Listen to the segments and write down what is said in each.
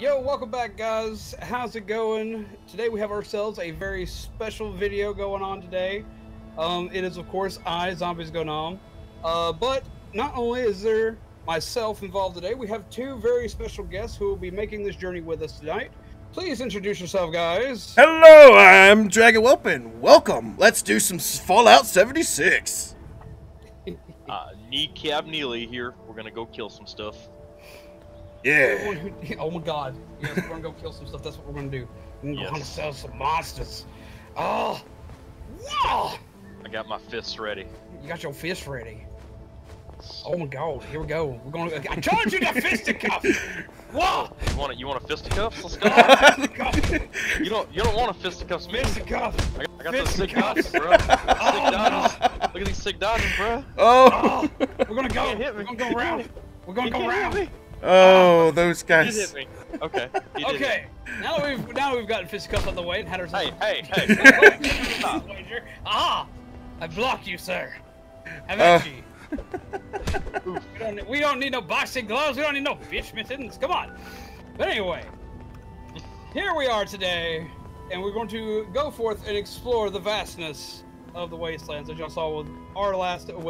Yo, welcome back, guys. How's it going? Today we have ourselves a very special video going on today. It is, of course, I, Zombies Go Nomb. But not only is there myself involved today, we have two very special guests who will be making this journey with us tonight. Please introduce yourself, guys. Hello, I'm Dragonwhelp, and welcome. Let's do some Fallout 76. KneecapNeely here. We're gonna go kill some stuff. Yeah. Oh my God. Yes, we're gonna go kill some stuff. That's what we're gonna do. We're gonna sell some monsters. Oh. Yeah. I got my fists ready. You got your fists ready. Oh my God. Here we go. We're gonna. I told you to fisticuffs. Whoa. You want a fisticuffs? Let's go. You don't want a fisticuffs, man. Fisticuffs. I got those sick dodges, bro. Sick dodges. Look at these sick dodges, bro. Oh. We're gonna go. We're gonna go around. Oh, those guys! He hit me. Okay. Okay. Now that we've gotten fisticuffs on the way and had ourselves. Hey! Ah! I block you, sir. We don't need no boxing gloves. We don't need no bitch mittens. Come on. But anyway, here we are today, and we're going to go forth and explore the vastness of the wastelands, as y'all saw with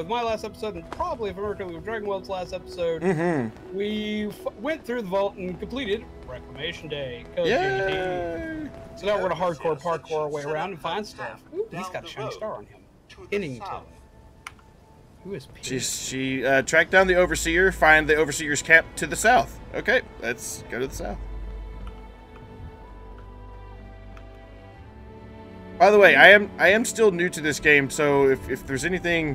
my last episode, and probably if I remember with Dragonwhelp's last episode. Mm-hmm. We went through the vault and completed Reclamation Day. Yay! So now we're gonna hardcore parkour our way around and find stuff. Ooh, he's got a shiny star on him. Pennington. Who is Pennington? She tracked down the Overseer, find the Overseer's camp to the south. Okay, let's go to the south. By the way, I am still new to this game, so if there's anything,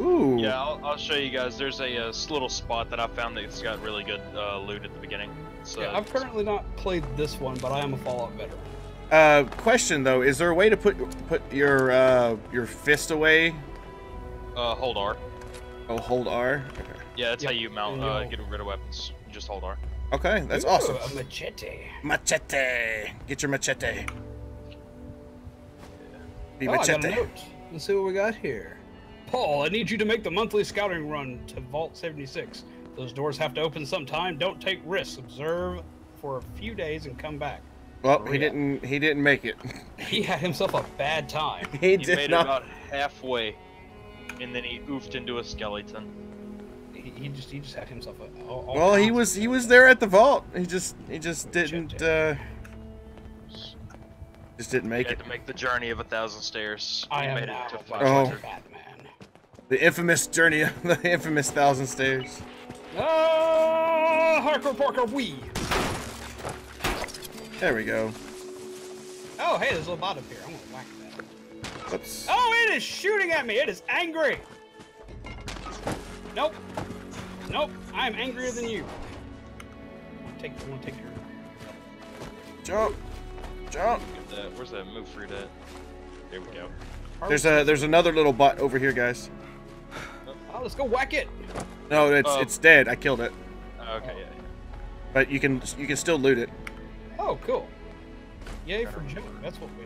ooh. Yeah, I'll show you guys. There's a little spot that I found that's got really good loot at the beginning. So yeah, I've currently not played this one, but I am a Fallout veteran. Question though, is there a way to put your fist away? Hold R. Oh, hold R. Okay. Yeah, that's how you mount get rid of weapons. You just hold R. Okay, that's awesome. A machete. Machete. Get your machete. Oh, I got a note. Let's see what we got here. Paul, I need you to make the monthly scouting run to Vault 76. Those doors have to open sometime. Don't take risks. Observe for a few days and come back. Well, he didn't make it. He had himself a bad time. he made it about halfway, and then he oofed into a skeleton. He just had himself a. Well, he was there at the vault. He just didn't make it. Had to make the journey of 1,000 stairs. I made it to 500. The infamous 1,000 stairs. Hardcore Parker, wee! There we go. Oh, hey, there's a little bot up here. I'm gonna whack that. Oops. Oh, it is shooting at me. It is angry. Nope. Nope. I am angrier than you. I'm gonna take your. Jump. Jump. Where's that move fruit at? There we go. There's another little bot over here, guys. Oh, let's go whack it. No, it's dead. I killed it. Okay. Yeah. But you can still loot it. Oh, cool. Yay for jump. That's what we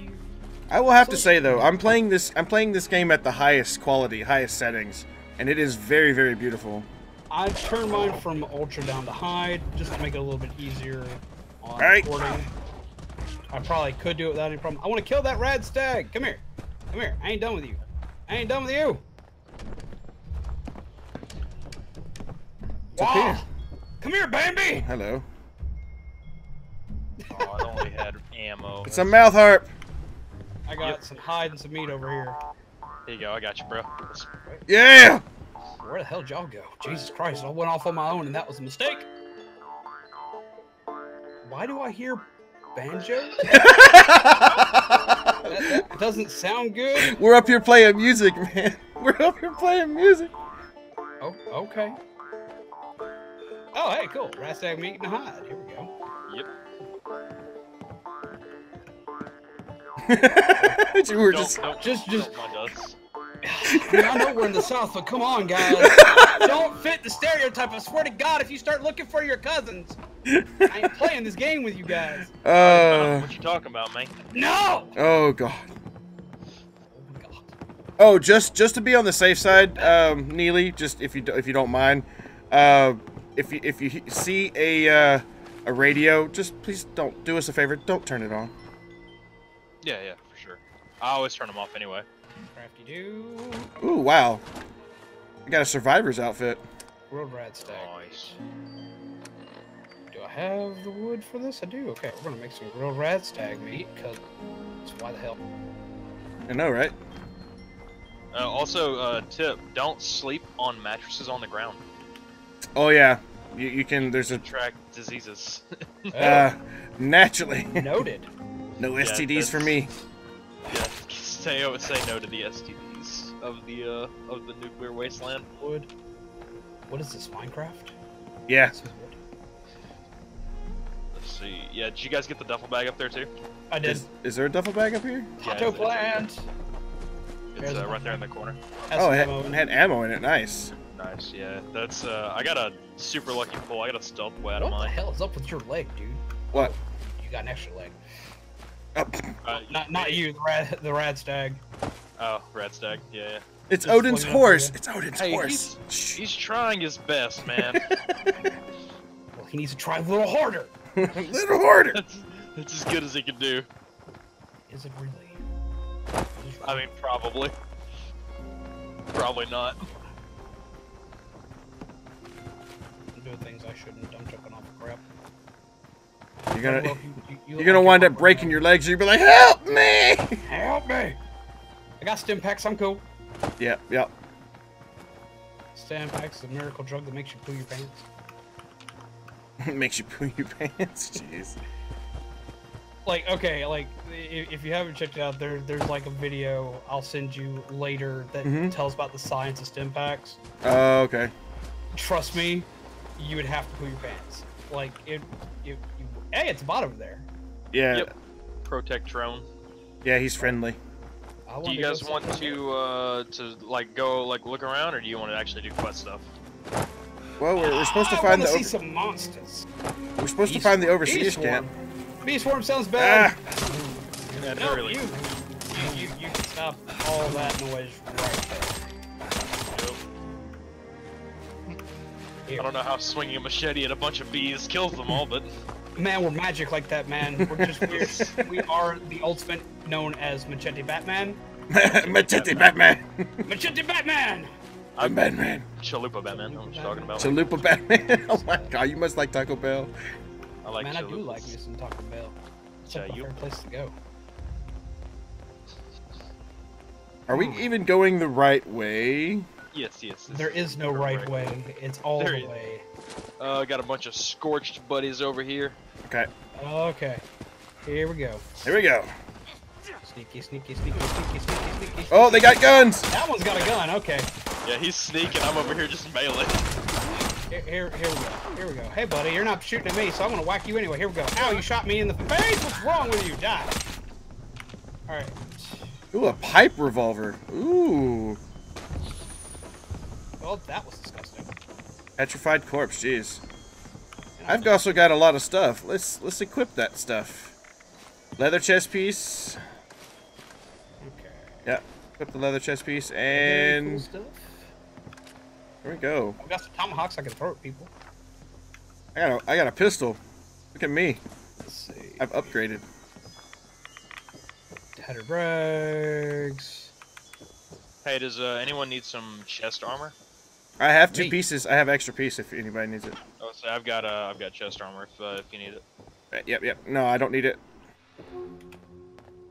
need. I will have to say though, I'm playing this game at the highest quality, highest settings, and it is very, very beautiful. I turned mine from ultra down to high just to make it a little bit easier on recording. I probably could do it without any problem. I want to kill that rad stag. Come here. Come here. I ain't done with you. I ain't done with you. Wow. Here. Come here, Bambi. Hello. Oh, I only had ammo. It's a mouth harp. I got some hide and some meat over here. There you go. I got you, bro. Yeah. Where the hell did y'all go? Jesus Christ, I went off on my own and that was a mistake. Why do I hear banjo? that doesn't sound good. We're up here playing music, man. We're up here playing music. Oh, okay. Oh, hey, cool. Rastag meat and hide. Here we go. Yep. You were just... I know we're in the South, but come on, guys. Don't fit the stereotype. I swear to God, if you start looking for your cousins, I ain't playing this game with you guys. What you talking about, man? No! Oh, God. Oh, God. Oh, just to be on the safe side, Neely, just if you don't mind, if you see a radio, just please don't do us a favor. Don't turn it on. Yeah, yeah, for sure. I always turn them off anyway. Crafty do. Ooh, wow! I got a survivor's outfit. World rad stack. Nice. Do I have the wood for this? I do. Okay, we're gonna make some grilled rad stag meat, cause why the hell? I know, right? Also, tip: don't sleep on mattresses on the ground. Oh yeah, you can. There's a attract diseases. Naturally. Noted. No STDs for me. Yeah, say no to the STDs of the nuclear wasteland wood. What is this, Minecraft? Yeah. Let's see. Yeah, did you guys get the duffel bag up there too? I did. Is there a duffel bag up here? Taco plant. It's right there in the corner. Oh, it had ammo in it. Nice. Nice. Yeah, that's. I got a super lucky pull. I got a stealth way out of mine. What the hell is up with your leg, dude? What? You got an extra leg. Oh. Not you. The rad stag. Oh, rad stag. Yeah. Yeah. It's just Odin's horse. It's Odin's horse. He's trying his best, man. Well, he needs to try a little harder. A little harder. That's as good as he can do. Is it really? I mean, probably. Probably not. I'm doing things I shouldn't. I'm jumping off the crap. You're gonna wind up breaking your legs. You'll be like, help me! Help me! I got stim packs. I'm cool. Yep, yep. Stim packs, the miracle drug that makes you poo your pants. Makes you poo your pants. Jeez. Like, okay, like, if you haven't checked it out, there's like a video I'll send you later that tells about the science of stim packs. Oh, okay. Trust me, you would have to poo your pants. Like, hey, it's the bottom there. Yeah. Yep. Protect drone. Yeah, he's friendly. Do you guys want to look around, or do you want to actually do quest stuff? Well, we're supposed to find see some monsters. We're supposed to find the Overseer's camp. Bee swarm sounds bad. Ah. No, really. You can stop all that noise right there. Nope. I don't know how swinging a machete at a bunch of bees kills them all, but man, we're magic like that, man. We're just weird. We are the ultimate known as Machete Batman. Machete Batman. Machete Batman. I'm Batman. Chalupa Batman. Chalupa, what you talking about? Chalupa Batman. Oh my God, you must like Taco Bell. I like chalupas. I do like me some Taco Bell. It's a favorite place to go. Are we even going the right way? Yes, yes. There is no right way. It's all the way. Got a bunch of scorched buddies over here. Okay. Okay. Here we go. Here we go. Sneaky, sneaky, sneaky, sneaky, sneaky, sneaky. Oh, they got guns! That one's got a gun, okay. Yeah, he's sneaking. I'm over here just melee. Here we go. Here we go. Hey, buddy, you're not shooting at me, so I'm gonna whack you anyway. Here we go. Ow, you shot me in the face! What's wrong with you? Die! Alright. Ooh, a pipe revolver. Ooh. Well, that was disgusting. Petrified corpse, jeez. I've also got a lot of stuff. Let's equip that stuff. Leather chest piece. Okay. Yeah. Equip the leather chest piece and cool stuff. There we go. I've got some tomahawks I can throw at people. I got a pistol. Look at me. Let's see. I've upgraded. Tatter rags. Hey, does anyone need some chest armor? I have two pieces. I have extra piece if anybody needs it. Oh, so I've got chest armor if you need it. Yep, yep. No, I don't need it.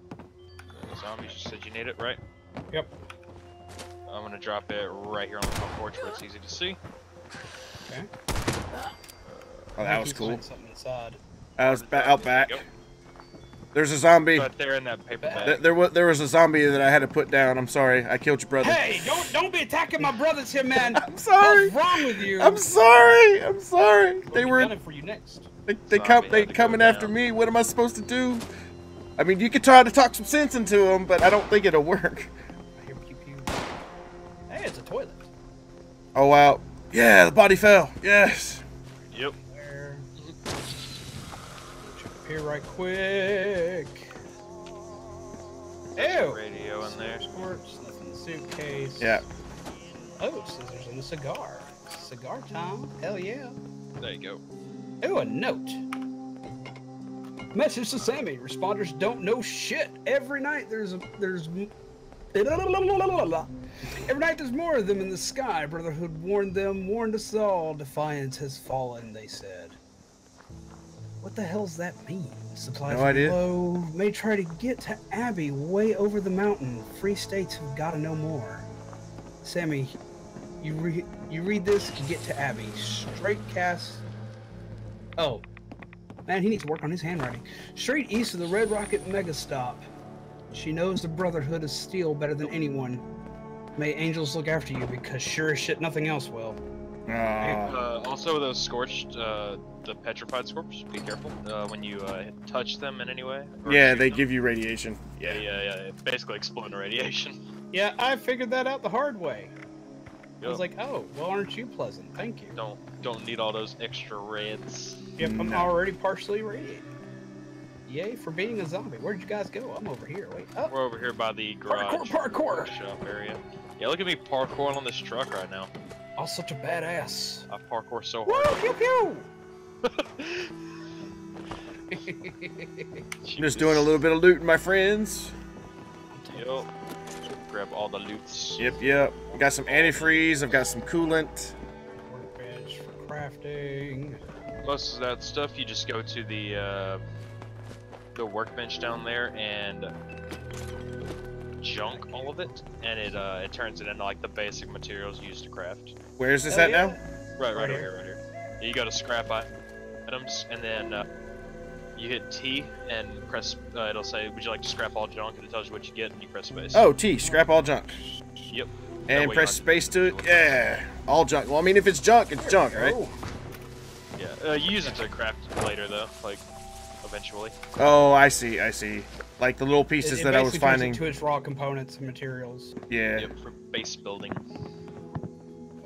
The zombies just said you need it, right? Yep. I'm gonna drop it right here on the front porch where it's easy to see. Okay. Oh, that was cool. I was out back. There's a zombie. Right there in that paper bag. There was a zombie that I had to put down. I'm sorry. I killed your brother. Hey, don't be attacking my brothers here, man. I'm sorry. What's wrong with you? I'm sorry. I'm sorry. We'll they were coming for you next. They coming after me. What am I supposed to do? I mean, you could try to talk some sense into them, but I don't think it'll work. Hey, it's a toilet. Oh wow! Yeah, the body fell. Yes. Yep. There. Check up here right quick. Ew. Radio in there. Squirts. Nothing. Suitcase. Yeah. Oh, scissors and a cigar. Cigar time. Hell yeah. There you go. Oh, a note. Message to Sammy. Responders don't know shit. Every night there's more of them in the sky. Brotherhood warned them, warned us all. Defiance has fallen, they said. What the hell's that mean? Supplies low. May try to get to Abby way over the mountain. Free states have got to know more. Sammy, you read this to get to Abby. Straight cast. Oh, man, he needs to work on his handwriting. Straight east of the Red Rocket Megastop. She knows the Brotherhood of Steel better than anyone. May angels look after you, because sure as shit nothing else will. Also, those scorched, the petrified scorched, be careful when you touch them in any way. Yeah, they give you radiation. Yeah. Basically exploding radiation. Yeah, I figured that out the hard way. Yep. I was like, oh, well, aren't you pleasant? Thank you. Don't need all those extra reds. Yep, I'm already partially radiated. Yay for being a zombie. Where'd you guys go? I'm over here. Wait, up. We're over here by the garage. Parkour. Shop area. Yeah, look at me parkouring on this truck right now. I'm such a badass. I parkour so hard. Woo, pew, pew. I'm just doing a little bit of looting, my friends. Yep. Grab all the loots. Yep. I got some antifreeze. I've got some coolant. Workbench for crafting. Most of that stuff, you just go to the workbench down there and junk all of it, and it turns it into like the basic materials used to craft. Where is this now? Right here. You go to scrap items, and then you hit T and press. It'll say, "Would you like to scrap all junk?" And it tells you what you get, and you press space. Oh, T, scrap all junk. Yep. And press space to it. Yeah, all junk. Well, I mean, if it's junk, it's junk, right? Yeah. You use it to craft later, though. Like. Eventually. Oh, I see. Like the little pieces that I was finding. To its raw components and materials. Yeah. Yep, for base building.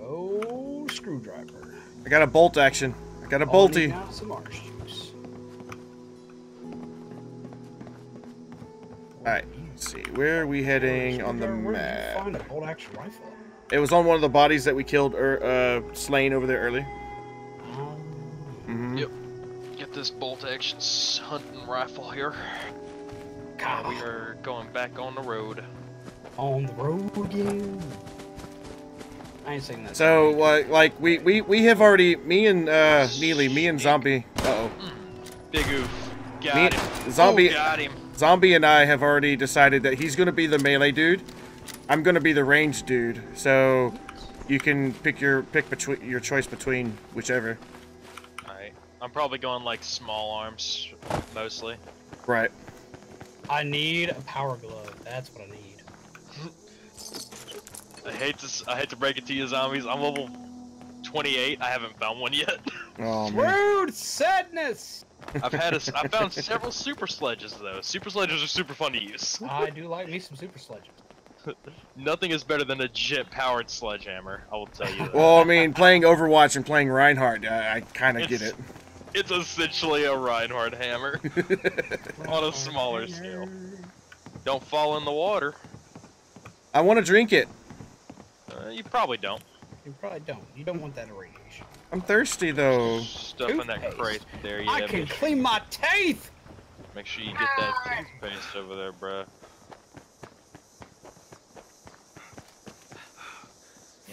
Oh, screwdriver. I got a bolt action. I got a bolty. Some orange juice. Alright, let's see. Where are we heading on the map? Where did you find a bolt action rifle? It was on one of the bodies that we killed slain over there early. Yep. Get this bolt action hunting rifle here. God. We are going back on the road. On the road again. I ain't saying that. So like we have already me and Zombie. Uh oh. Big oof. Got him. Zombie. Oh, got him. Zombie and I have already decided that he's gonna be the melee dude. I'm gonna be the range dude. So you can pick your choice between whichever. I'm probably going like small arms, mostly. Right. I need a power glove. That's what I need. I hate to break it to you, zombies. I'm level 28. I haven't found one yet. Oh, rude sadness. I found several super sledges though. Super sledges are super fun to use. I do like me some super sledges. Nothing is better than a jet-powered sledgehammer. I will tell you that. Well, I mean, playing Overwatch and playing Reinhardt, I kind of get it. It's essentially a Reinhardt hammer on a smaller scale. Don't fall in the water. I want to drink it. You probably don't. You probably don't. You don't want that irradiation. I'm thirsty though. Stuff in that crate there. I can clean my teeth. Make sure you get that toothpaste over there, bruh.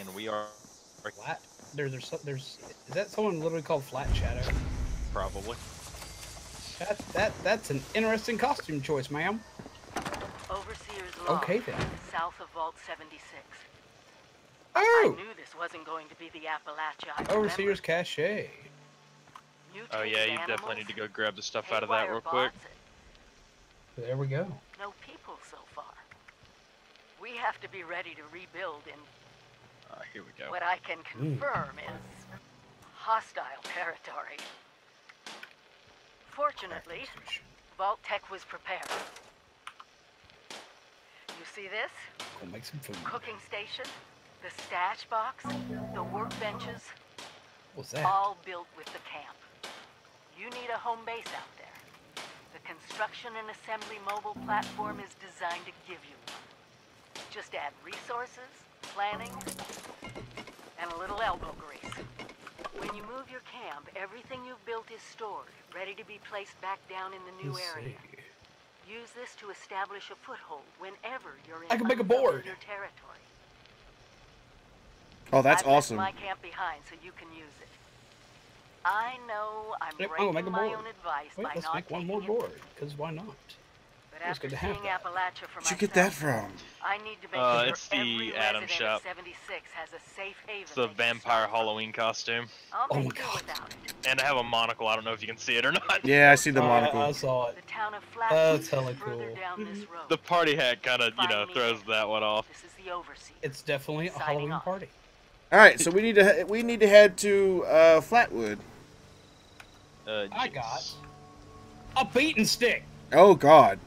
And we are flat. Is that someone literally called Flat Shadow? Probably. That's an interesting costume choice, ma'am. Overseer's log. Okay then. South of Vault 76. Oh! I knew this wasn't going to be the Appalachia. Overseer's cachet. Oh yeah, you definitely need to go grab the stuff out of that real quick. There we go. No people so far. We have to be ready to rebuild in. Here we go. What I can confirm is hostile territory. Fortunately, Vault Tech was prepared. You see this? We'll make some food. Cooking station, the stash box, the workbenches. What's that? All built with the camp. You need a home base out there. The construction and assembly mobile platform is designed to give you one. Just add resources, planning, and a little elbow grease. When you move your camp, dump, everything you've built is stored, ready to be placed back down in the new area. Use this to establish a foothold whenever you're in your territory. Oh, that's awesome. I left my camp behind, so you can use it. I know I'm breaking my own advice by not taking it. Let's make one more board, because why not? But after seeing Appalachia for myself, you get that from? I need to make sure it's the Atom Shop. 76 has a safe haven. It's the vampire Halloween costume. Oh my god! And I have a monocle. I don't know if you can see it or not. Yeah, I see the monocle. I saw it. The town of Flatbush is further down this road. The party hat kind of, you know, throws that one off. This is the Overseer. It's definitely a Halloween party. All right, so we need to head to Flatwood. I got a beating stick. Oh god.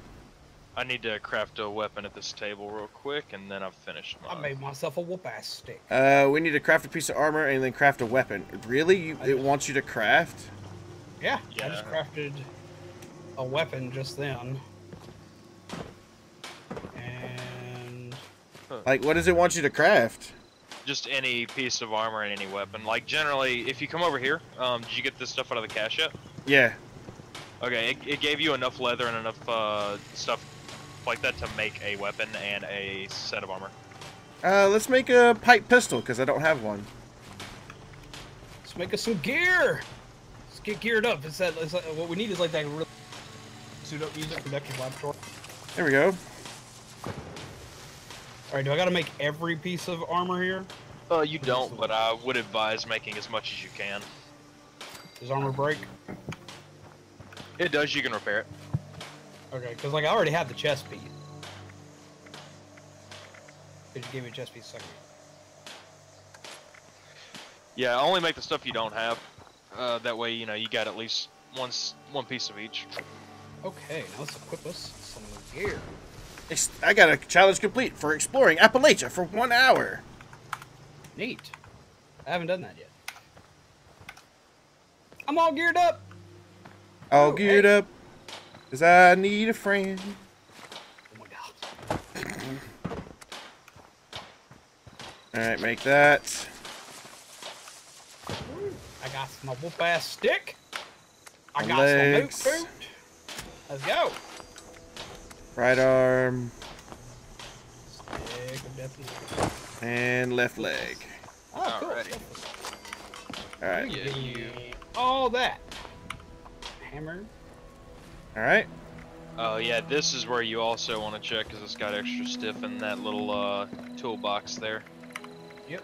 I need to craft a weapon at this table real quick, and then I've finished mine. I made myself a whoop-ass stick. We need to craft a piece of armor and then craft a weapon. Really? It wants you to craft? Yeah, yeah. I just crafted a weapon just then. And... Like, what does it want you to craft? Just any piece of armor and any weapon. Like, generally, if you come over here, did you get this stuff out of the cache yet? Yeah. Okay, it gave you enough leather and enough stuff like that to make a weapon and a set of armor. Let's make a pipe pistol, because I don't have one. Let's make us some gear! Let's get geared up. It's like, what we need is like that real pseudo-music productive laboratory. There we go. Alright, do I gotta make every piece of armor here? You don't, but I would advise making as much as you can. Does armor break? It does, you can repair it. Okay, because like I already have the chest piece. Could you give me a chest piece second? Yeah, only make the stuff you don't have. That way, you know, you got at least one piece of each. Okay, now let's equip us some gear. I got a challenge complete for exploring Appalachia for 1 hour. Neat. I haven't done that yet. I'm all geared up. All geared up, cause I need a friend. Oh my god. Alright, make that. I got my whoop ass stick. I got some loot. Let's go. Right arm. Stick, definitely. And left leg. Oh, cool. Alright. Yeah, all that. Hammer. Alright. Oh yeah, this is where you also want to check because it's got extra stiff in that little toolbox there. Yep.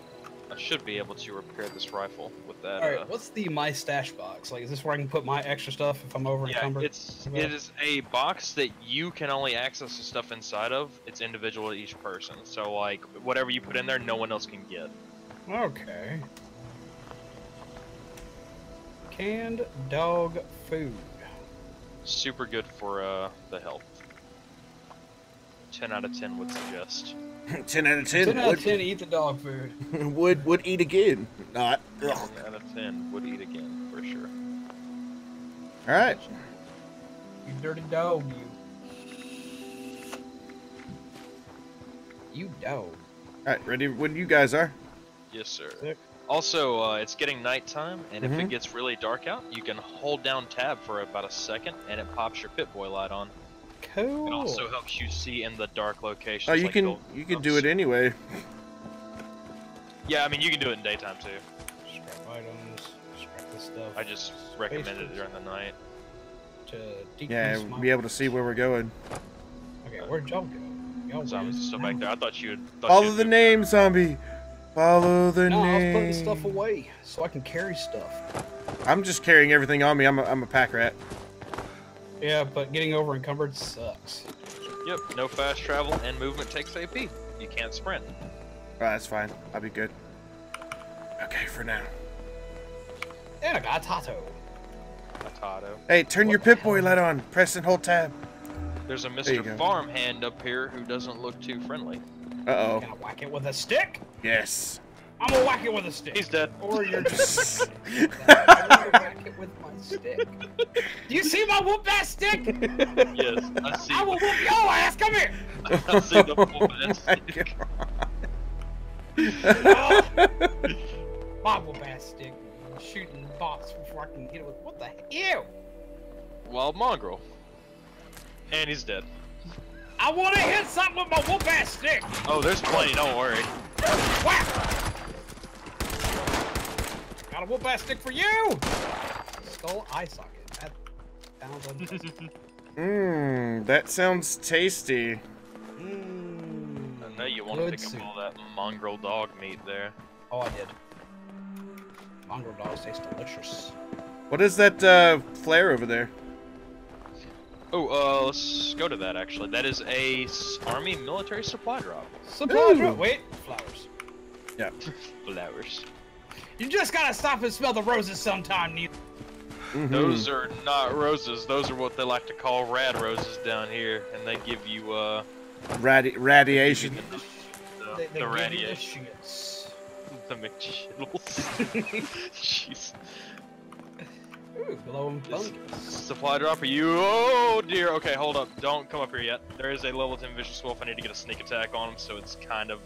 I should be able to repair this rifle with that. Alright, what's my stash box? Like, is this where I can put my extra stuff if I'm over encumbered? Yeah, it is a box that you can only access the stuff inside of. It's individual to each person. So like, whatever you put in there, no one else can get. Okay. Canned dog food. Super good for the health. 10 out of 10 would suggest. 10 out of 10. 10 out of 10. Eat the dog food. would eat again. Not. 10 out of 10 would eat again for sure. All right. You dirty dog, you. You dog. All right, ready when you guys are. Yes, sir. Sick. Also, it's getting nighttime, and if it gets really dark out, you can hold down tab for about a second, and it pops your Pip-Boy light on. Cool. It also helps you see in the dark locations. Oh, you like you can do it anyway. Yeah, I mean you can do it in daytime too. Scrap items, scrap this stuff. I just recommended it during the night. Yeah, we'll be able to see where we're going. Okay, where'd y'all go? Zombies are still back there. I thought you would. Follow the name, zombie. Follow the name. I was putting stuff away so I can carry stuff. I'm just carrying everything on me. I'm a pack rat. Yeah, but getting over encumbered sucks. Yep, no fast travel and movement takes AP. You can't sprint. That's fine. I'll be good. Okay, for now. And I got Tato. Hey, turn your Pip-Boy light on. Press and hold tab. There's a Mr. Farmhand up here who doesn't look too friendly. Uh-oh. Can I whack it with a stick? Yes. I'm gonna whack it with a stick. He's dead. Or you're just... I'm gonna whack it with my stick. Do you see my whoop-ass stick? Yes, I see. I will whoop your ass. Come here. I see the whoop-ass stick. My whoop-ass stick. Shooting bombs. box before I can get it with. What the hell? Wild mongrel. And he's dead. I want to hit something with my whoop ass stick. Oh, there's plenty. Don't worry. Whack! Got a whoop ass stick for you. Skull eye socket. That sounds unpleasant. Mmm, that sounds tasty. Mm, I know you want to pick soup. Up all that mongrel dog meat there. Oh, I did. Mongrel dogs taste delicious. What is that flare over there? Oh, let's go to that actually. That is a army military supply drop. Supply drop. Wait, flowers. Yeah, flowers. You just gotta stop and smell the roses sometime, Neely. Mm-hmm. Those are not roses. Those are what they like to call rad roses down here, and they give you radiation. The radiation. The McChittles. Jeez. Ooh, glowing fungus. Supply drop, are you? Oh dear. Okay, hold up. Don't come up here yet. There is a level 10 vicious wolf. I need to get a sneak attack on him, so it's kind of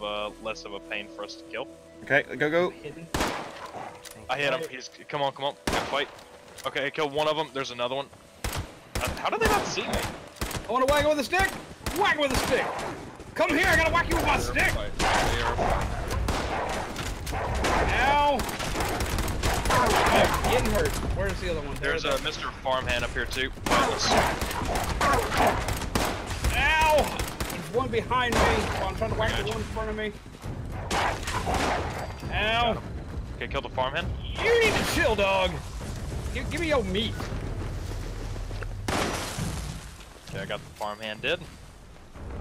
less of a pain for us to kill. Okay, go go. I hit him. He's come on, come on. Good fight. Okay, I killed one of them. There's another one. How do they not see me? I want to whack with a stick. Whack with a stick. Come here. I gotta whack you with my stick. Ow. Oh, getting hurt. Where's the other one? There's a Mr. Farmhand up here too. Ow! There's one behind me. Oh, I'm trying to whack the one in front of me. Ow! Okay, kill the Farmhand. You need to chill, dog. Give me your meat. Okay, I got the Farmhand dead.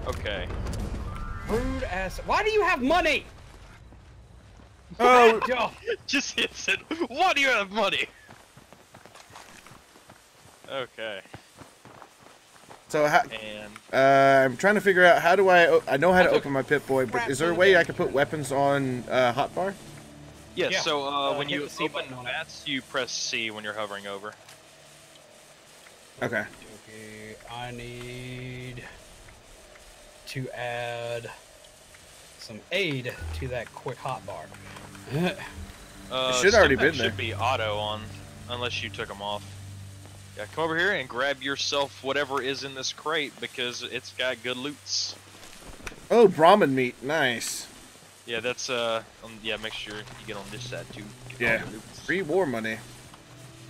Okay. Rude ass. Why do you have money? Oh, just hits it. Why do you have money? Okay. So how? And I'm trying to figure out how do I know how to open my Pip-Boy, but is there a way I can put weapons on hotbar? Yeah, yeah. So when you open VATs, you press C when you're hovering over. Okay. Okay. I need to add some aid to that quick hotbar. It should already been there. Should be auto on, unless you took them off. Yeah, come over here and grab yourself whatever is in this crate because it's got good loots. Oh, Brahmin meat, nice. Yeah, that's yeah. Make sure you get on this side too. Yeah, free war money.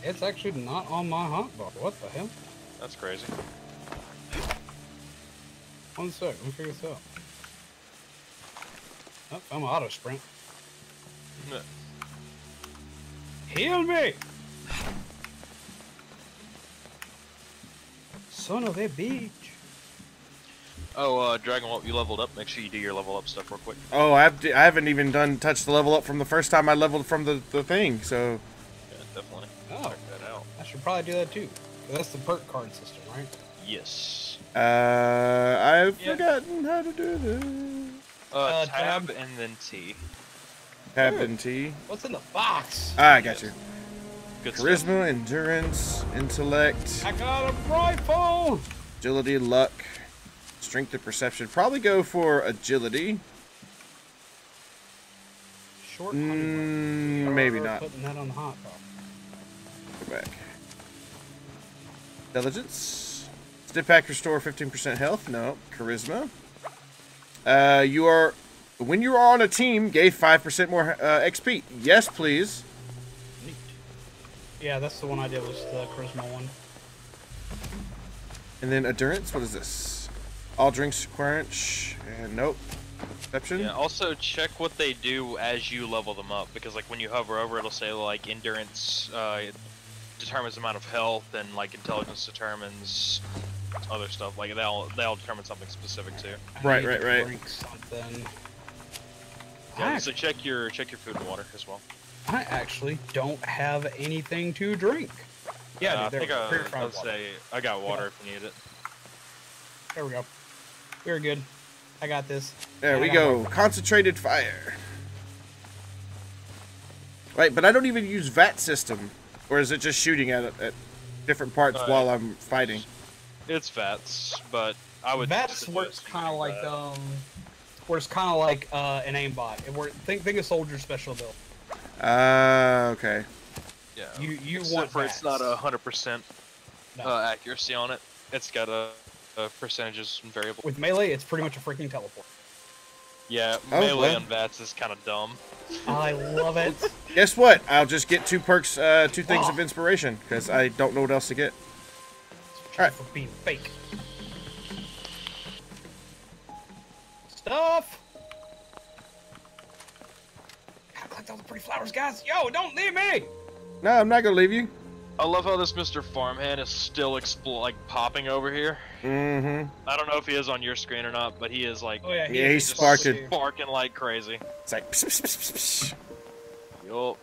It's actually not on my hotbar. What the hell? That's crazy. One sec, let me figure this out. Oh, I'm an auto sprint. No. Heal me! Son of a bitch. Oh, Dragonwhelp, you leveled up. Make sure you do your level up stuff real quick. Oh, I haven't even touched the level up from the first time I leveled from the thing, so. Yeah, definitely. Oh, check that out. I should probably do that too. That's the perk card system, right? Yes. I've forgotten how to do this. Tab and then T. Tab and T. What's in the box? Ah, I got you. Good charisma, stuff. Endurance, intellect. I got a rifle! Agility, luck, strength, and perception. Probably go for agility. Short maybe not. Putting that on the hot dog. Go back. Intelligence. Stip pack restore 15% health. No. Charisma. You are, when you are on a team, gave 5% more XP. Yes, please. Neat. Yeah, that's the one I did was the charisma one. And then endurance. What is this? All drinks, crunch, and nope. Perception. Yeah. Also check what they do as you level them up, because like when you hover over, it'll say like endurance determines the amount of health, and like intelligence determines other stuff, like they'll determine something specific too. Right. Drink something. Yeah, so check your food and water as well. I actually don't have anything to drink. Yeah, I think I'll say I got water if you need it. There we go. We're good. I got this. There we go. Concentrated fire. Right, but I don't even use VAT system, or is it just shooting at different parts while I'm fighting? It's VATs, but I would. VATs works kind of like where it's kind of like an aimbot. Think of soldier special build. Okay. Yeah. You want for it's not 100% accuracy on it. It's got a percentages and variables. With melee, it's pretty much a freaking teleport. Yeah, melee on VATs is kind of dumb. I love it. Guess what? I'll just get two perks, two things of inspiration, because I don't know what else to get. All right. For being fake. Stuff. Gotta collect all the pretty flowers, guys. Yo, don't leave me. No, I'm not gonna leave you. I love how this Mr. Farmhand is still like popping over here. Mm-hmm. I don't know if he is on your screen or not, but he is like, oh, yeah, he's sparking like crazy. It's like, psh, psh, psh, psh. Yup.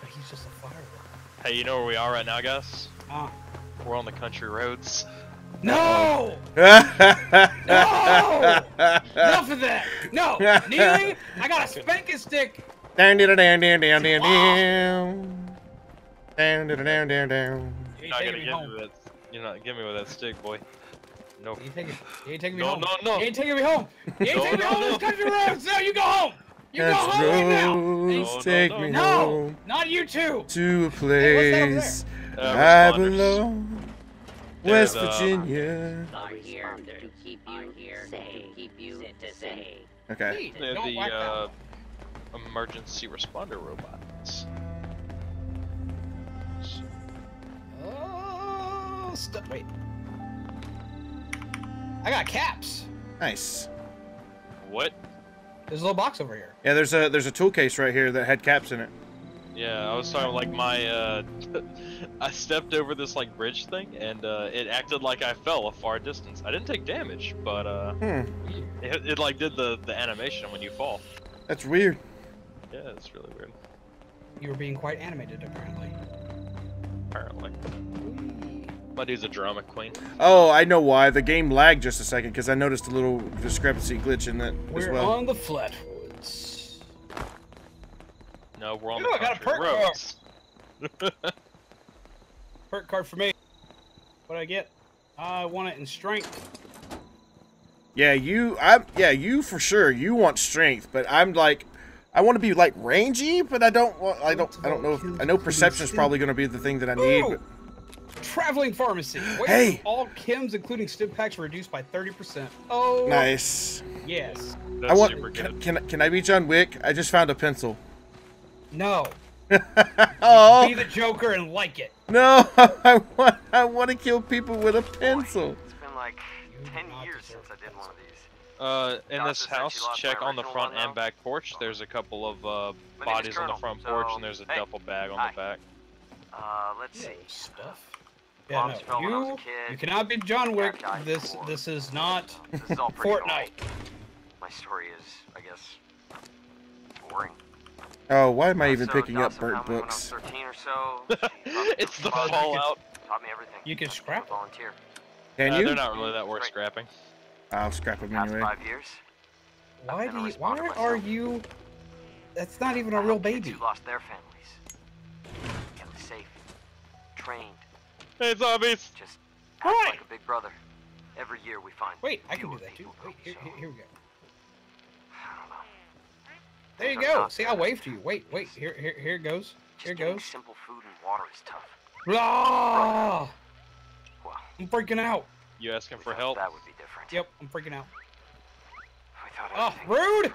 But he's just a firework. Hey, you know where we are right now, guys? We're on the country roads. No! No! Enough of that! No, Neely, I got a spanking stick. Down, down, down, down, down, down, down. Down, down, down, down, down. You're not gonna give me that. You're not giving me with that stick, boy. Nope. You ain't taking me home. No, no, no. You ain't taking me home. You ain't taking me home. This country roads. No, you go home. You go home right now. Take me home. No, not you two. To a place I belong. West Virginia. I'm here to keep you here. To keep you to say. Okay. They're the emergency responder robots. Wait. I got caps. Nice. What? There's a little box over here. Yeah, there's a tool case right here that had caps in it. Yeah, I was talking like my I stepped over this like bridge thing and it acted like I fell a far distance. I didn't take damage, but it like did the animation when you fall. That's weird. Yeah, it's really weird. You were being quite animated apparently. Apparently. My dude's a drama queen. Oh, I know why. The game lagged just a second because I noticed a little discrepancy glitch in that as well. We're on the Flatwoods. No, we're on the country roads. I got a perk card. Perk card for me. What did I get? I want it in strength. Yeah, you for sure. You want strength, but I'm like, I want to be like rangy, but I don't know. If, I know perception's probably going to be the thing that I need. But traveling pharmacy. Hey! All chems, including stim packs, reduced by 30%. Oh, nice. Yes. That's super good. Can I be John Wick? I just found a pencil. No. Oh. Be the Joker and like it. No, I want to kill people with a pencil. It's been like 10 years since I did one of these. In this house, check on the front and back porch. There's a couple of bodies on the front porch, and there's a duffel bag on the back. Let's see. Stuff. Yeah, no. You cannot be John Wick. This is not Fortnite. My story is, I guess, boring. Oh, why am I even picking up burnt books? When I was 13 or so, it's the Fallout. Taught me everything. You can scrap. Volunteer. Can you? They're not really that worth scrapping. I'll scrap them anyway. 5 years. Why are you? That's not even a real baby. You lost their families. Kept safe, trained. Hey, zombies! Just act like a big brother. Every year we find. Wait, I can do that too. Wait, here we go. I don't know. There you go. See, I waved to you. Wait. Here it goes. Here it goes. Simple food and water is tough. Blah! I'm freaking out. You asking for help? That would be different. Yep, I'm freaking out. Rude!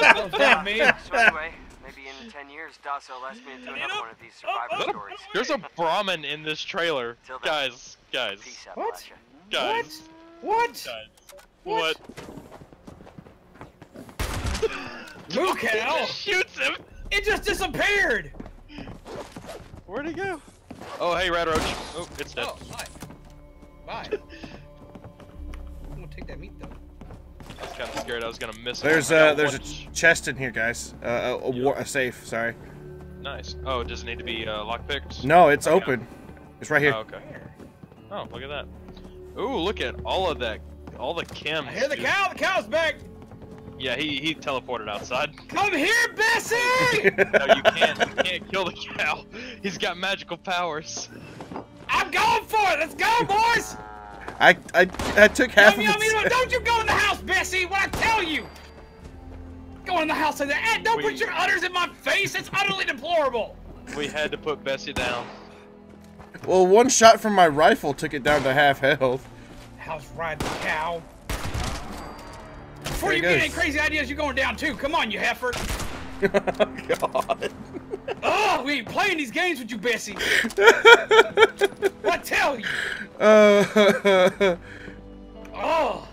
That me. So anyway. Maybe in 10 years, Dasso will ask me into another one of these survivor stories. There's a Brahmin in this trailer. Guys. Peace, Appalachia. Guys. What? Luke, hell! Shoots him! It just disappeared! Where'd he go? Oh, hey, Red Roach. Oh, it's dead. Oh, bye. I'm gonna take that meat, though. I was kind of scared I was gonna miss it. There's a chest in here, guys. A safe. Sorry. Nice. Oh, does it need to be lockpicked? No, it's open. Yeah. It's right here. Oh, okay. Oh, look at that. Ooh, look at all of that. All the chems. I hear the cow. The cow's back. Yeah, he teleported outside. Come here, Bessie! No, you can't. You can't kill the cow. He's got magical powers. I'm going for it. Let's go, boys. I took half of it. Don't you go in the house, Bessie, when I tell you! Go in the house and don't put your udders in my face, it's utterly deplorable! We had to put Bessie down. Well, one shot from my rifle took it down to half health. House riding cow. Before you get any crazy ideas, you're going down too. Come on, you heifer. Oh, God. Oh, we ain't playing these games with you, Bessie. What tell you? Oh.